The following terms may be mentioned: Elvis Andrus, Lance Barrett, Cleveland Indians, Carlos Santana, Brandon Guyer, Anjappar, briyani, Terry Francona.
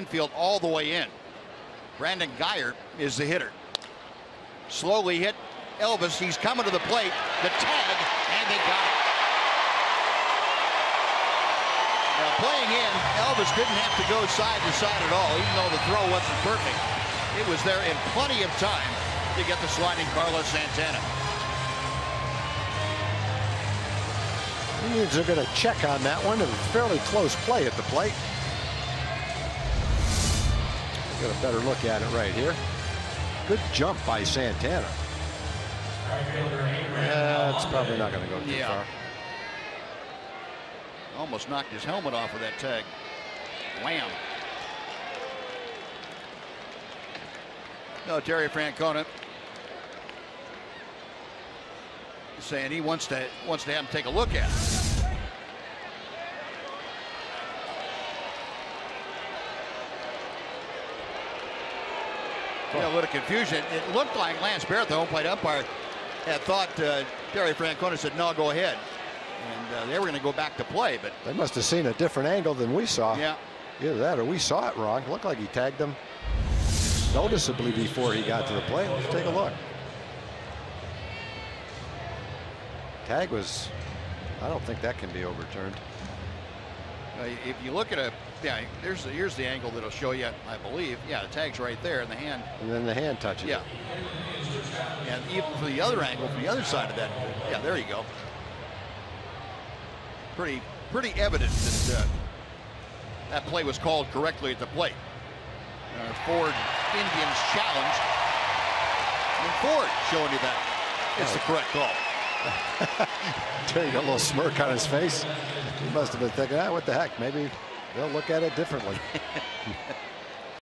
infield all the way in. Brandon Guyer is the hitter. Slowly hit Elvis. He's coming to the plate. The tag, and they got it. Now playing in, Elvis didn't have to go side to side at all, even though the throw wasn't perfect. It was there in plenty of time to get the sliding Carlos Santana. Indians are going to check on that one. It was a fairly close play at the plate. Got a better look at it right here. Good jump by Santana. That's probably not going to go too far. Almost knocked his helmet off with that tag. Wham. No, Terry Francona saying he wants to have him take a look at it. Yeah, a little confusion. It looked like Lance Barrett, the home plate umpire, had thought Terry Francona said, no, go ahead. And they were going to go back to play, but they must have seen a different angle than we saw. Yeah. Either that or we saw it wrong. It looked like he tagged them noticeably before he got to the plate. Let's take a look. Tag was, I don't think that can be overturned. If you look at a, here's the angle that'll show you, I believe. Yeah, the tag's right there, and the hand. And then the hand touches. Yeah. And even for the other angle, from the other side of that, yeah, there you go. Pretty evident that that play was called correctly at the plate. Ford Indians challenge. And Ford showing you that it's the correct call. Terry got a little smirk on his face. He must have been thinking, ah, what the heck? Maybe they'll look at it differently.